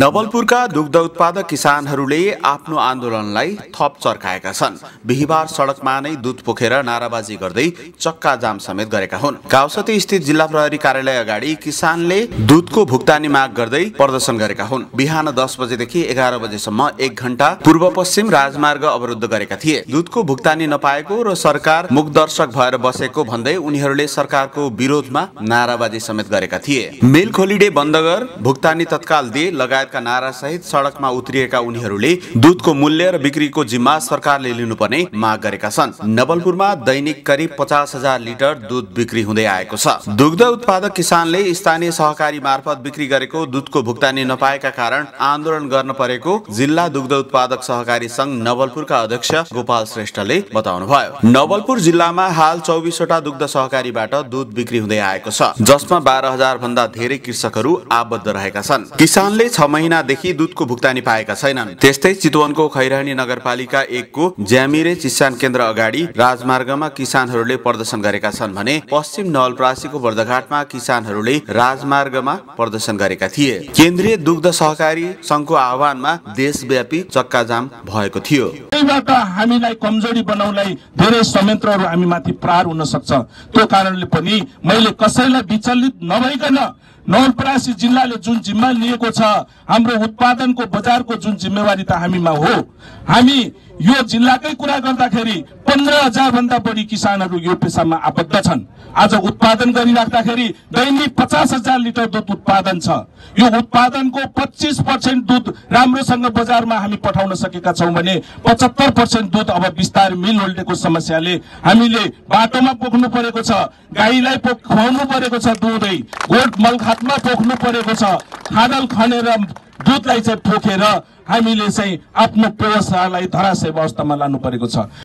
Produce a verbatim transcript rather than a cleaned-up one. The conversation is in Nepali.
नवलपुरका दुग्ध उत्पादक किसानहरूले आफ्नो आन्दोलनलाई थप चर्काएका छन्। बिहीबार सडकमा नै दूध पोखेर नाराबाजी गर्दै चक्का जाम समेत गरेका हुन्। गाउँसती स्थित जिल्ला प्रहरी कार्यालय अगाडि किसानले दूधको भुक्तानी माग गर्दै प्रदर्शन गरेका हुन्। बिहान दस बजेदेखि एघार बजेसम्म एक घण्टा पूर्व पश्चिम राजमार्ग अवरुद्ध गरेका थिए। दूधको भुक्तानी नपाएको र सरकार मुखदर्शक भएर बसेको भन्दै उनीहरूले सरकारको विरोधमा नाराबाजी समेत गरेका थिए। मिल खोलिडे बन्द गर, भुक्तानी तत्काल दिए का नारा सहित सडकमा उत्रिएका उनीहरूले दूधको मूल्य र बिक्रीको जिम्मा सरकारले लिनुपर्ने माग गरेका छन्। नवलपुरमा दैनिक करिब पचास हजार लिटर दूध बिक्री हुँदै आएको छ। दुग्ध उत्पादक किसानले स्थानीय सहकारी मार्फत बिक्री गरेको दूधको भुक्तानी नपाएका कारण आन्दोलन गर्न परेको जिल्ला दुग्ध उत्पादक सहकारी संघ नवलपुरका अध्यक्ष गोपाल श्रेष्ठले बताउनुभयो। नवलपुर जिल्लामा हाल चौबिसवटा दुग्ध सहकारीबाट दूध बिक्री हुँदै आएको छ, जसमा बाह्र हजार भन्दा धेरै कृषकहरू आबद्ध रहेका छन्। किसानले छ महिनादेखि दूधको भुक्तानी पाएका छैनन्। त्यस्तै चितवनको खैरहनी नगरपालिका एकको ज्यामिरे चिसान केन्द्र अगाडि राजमार्गमा किसानहरूले प्रदर्शन गरेका छन् भने पश्चिम नवलपरासीको बर्दघाटमा किसानहरूले राजमार्गमा प्रदर्शन गरेका थिए। केन्द्रीय दुग्ध सहकारी संघको आह्वानमा देशव्यापी चक्काजाम भएको थियो। हामीलाई कमजोरी बनाउनलाई धेरै संयन्त्रहरू हामी माथि प्रहार हुन सक्छ। त्यो कारणले पनि मैले कसैलाई विचलित नभइकन नवलपरासी जिल्लाले जुन जिम्मा लिएको छ, हाम्रो उत्पादनको बजारको जुन जिम्मेवारी त हामीमा हो, हामी यो जिल्लाकै कुरा गर्दाखेरि पन्ध्र हजार भन्दा बढी किसानहरू यो पेसामा आबद्ध छन्। आज उत्पादन गरिराख्दाखेरि दैनिक पचास हजार लिटर दूध उत्पादन छ। यो उत्पादनको पच्चीस पर्सेंट दूध राम्रोसँग बजारमा हामी पठाउन सकेका छौं भने पचहत्तर पर्सेंट दूध अब बिस्तारै मिल होल्डको समस्याले हामीले बाटोमा पोख्नु परेको छ, गाईलाई खुवाउनु परेको छ, दुधै गोठ मल खादमा पोख्नु परेको छ। खाडल खनेर दूधलाई चाहिँ ठोकेर हामीले चाहिँ आफ्नो व्यवसायलाई धराशय अवस्थामा लानु परेको छ।